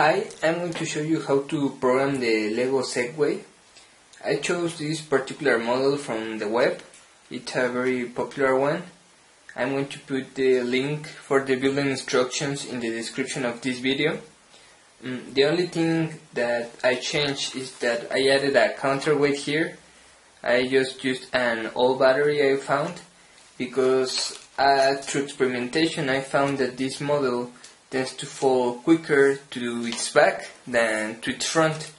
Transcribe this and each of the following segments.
Hi, I'm going to show you how to program the Lego Segway. I chose this particular model from the web. It's a very popular one. I'm going to put the link for the building instructions in the description of this video. The only thing that I changed is that I added a counterweight here. I just used an old battery I found, because through experimentation I found that this model tends to fall quicker to its back than to its front.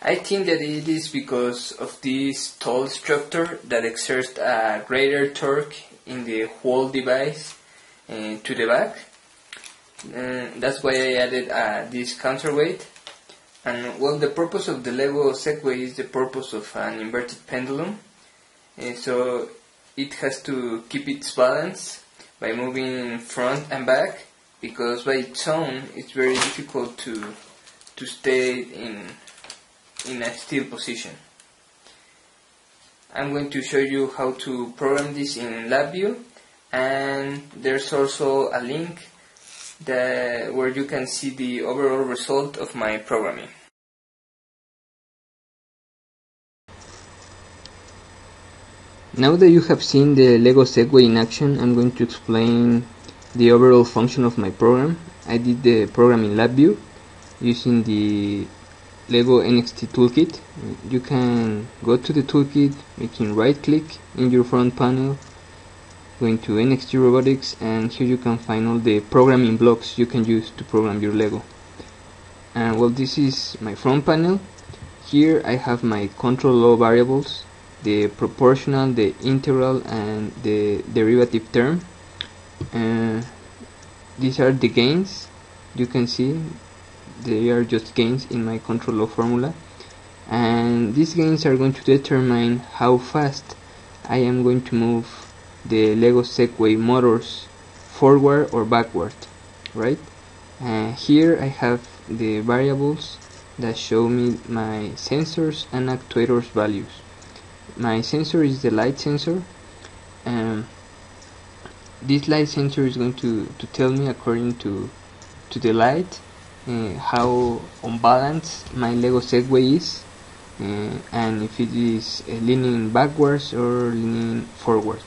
I think that it is because of this tall structure that exerts a greater torque in the whole device to the back. That's why I added this counterweight. And well, the purpose of the Lego Segway is the purpose of an inverted pendulum. So it has to keep its balance by moving front and back, because by its own it's very difficult to stay in a still position. I'm going to show you how to program this in LabVIEW, and there's also a link where you can see the overall result of my programming. Now that you have seen the Lego Segway in action, I'm going to explain the overall function of my program. I did the program in LabVIEW using the Lego NXT Toolkit. You can go to the toolkit, making right click in your front panel, going to NXT Robotics, and here you can find all the programming blocks you can use to program your Lego. And well, this is my front panel. Here I have my control law variables, the proportional, the integral, and the derivative term. These are the gains. You can see they are just gains in my control law formula, and these gains are going to determine how fast I am going to move the Lego Segway motors forward or backward, right? Here I have the variables that show me my sensors and actuators values. My sensor is the light sensor. This light sensor is going to tell me, according to the light, how unbalanced my Lego Segway is, and if it is leaning backwards or leaning forward.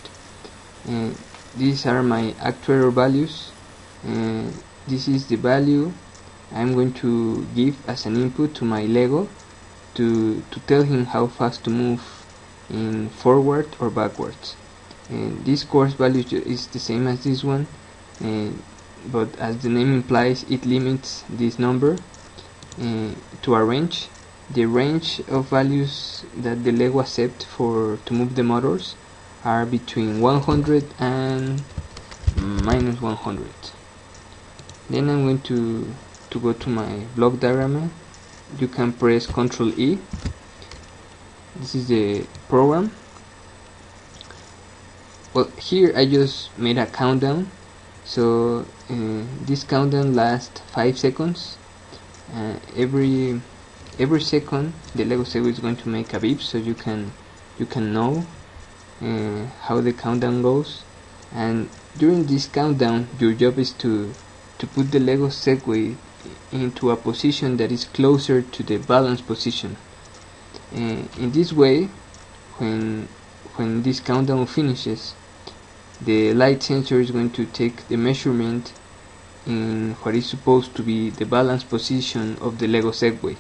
These are my actuator values. This is the value I'm going to give as an input to my Lego to tell him how fast to move in forward or backwards. This course value is the same as this one, but as the name implies, it limits this number to a range. The range of values that the Lego accepts to move the motors are between 100 and minus 100. Then I'm going to go to my block diagram. You can press Ctrl E. This is the program. Well, here I just made a countdown, so this countdown lasts 5 seconds. Every second the Lego Segway is going to make a beep, so you can know how the countdown goes. And during this countdown, your job is to put the Lego Segway into a position that is closer to the balance position. In this way, when this countdown finishes, the light sensor is going to take the measurement in what is supposed to be the balance position of the Lego Segway.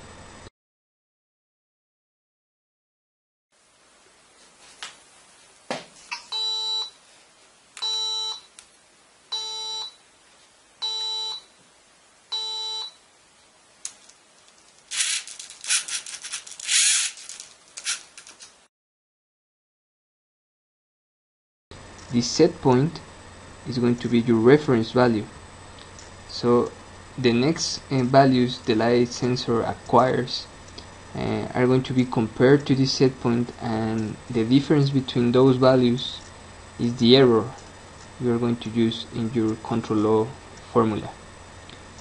This set point is going to be your reference value. So the next values the light sensor acquires are going to be compared to this set point, and the difference between those values is the error you are going to use in your control law formula.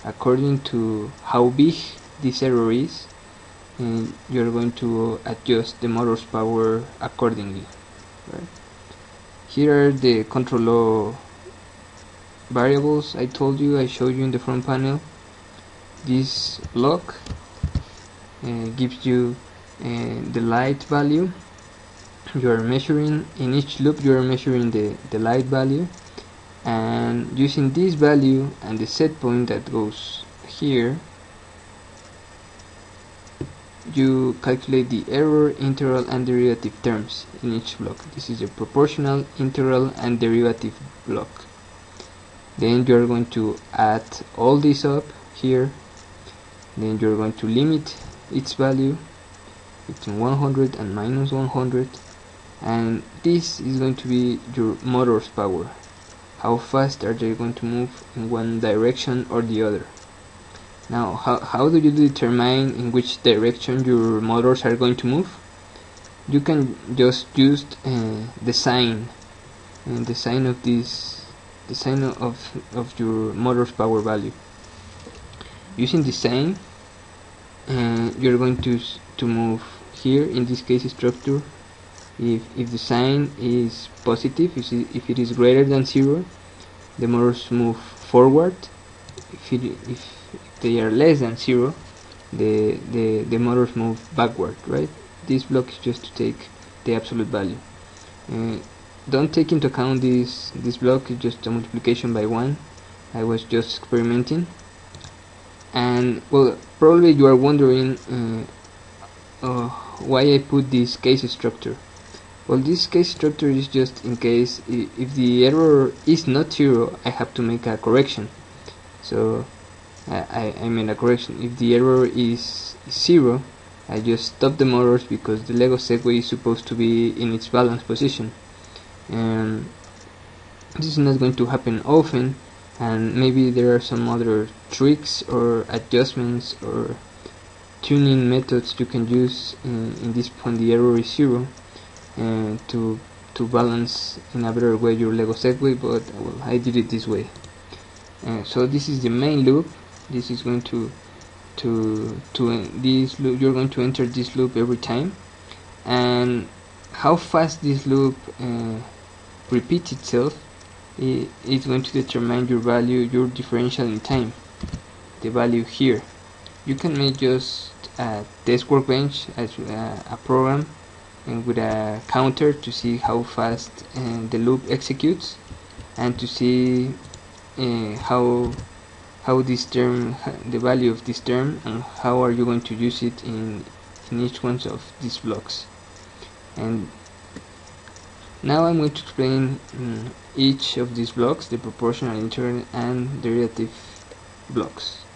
According to how big this error is, you are going to adjust the motor's power accordingly, right? Here are the control law variables I showed you in the front panel. this block gives you the light value. You are measuring in each loop, you are measuring the light value, and using this value and the set point that goes here, you calculate the error, integral and derivative terms in each block. This is a proportional, integral and derivative block. Then you are going to add all this up here, then you are going to limit its value between 100 and minus 100, and this is going to be your motor's power. How fast are they going to move in one direction or the other? Now, how do you determine in which direction your motors are going to move? You can just use the sign, and the sign of this, the sign of your motor's power value. Using the sign, you're going to move here. In this case, structure. If the sign is positive, if it is greater than 0, the motors move forward. If they are less than 0, the motors move backward, right? This block is just to take the absolute value. Don't take into account this block, it's just a multiplication by 1. I was just experimenting. And well, probably you are wondering why I put this case structure. Well, this case structure is just in case if the error is not 0, I have to make a correction. So I made a correction. If the error is 0, I just stop the motors because the Lego Segway is supposed to be in its balanced position. This is not going to happen often, and maybe there are some other tricks or adjustments or tuning methods you can use in this point. The error is 0 to balance in a better way your Lego Segway, but well, I did it this way. So this is the main loop. This is going to this loop. You're going to enter this loop every time, and how fast this loop repeats itself is going to determine your value, your differential in time, the value here. You can make just a test workbench as a program and with a counter to see how fast the loop executes, and to see how this term, the value of this term, and how are you going to use it in each one of these blocks. And now I'm going to explain each of these blocks, the proportional, integral and derivative blocks.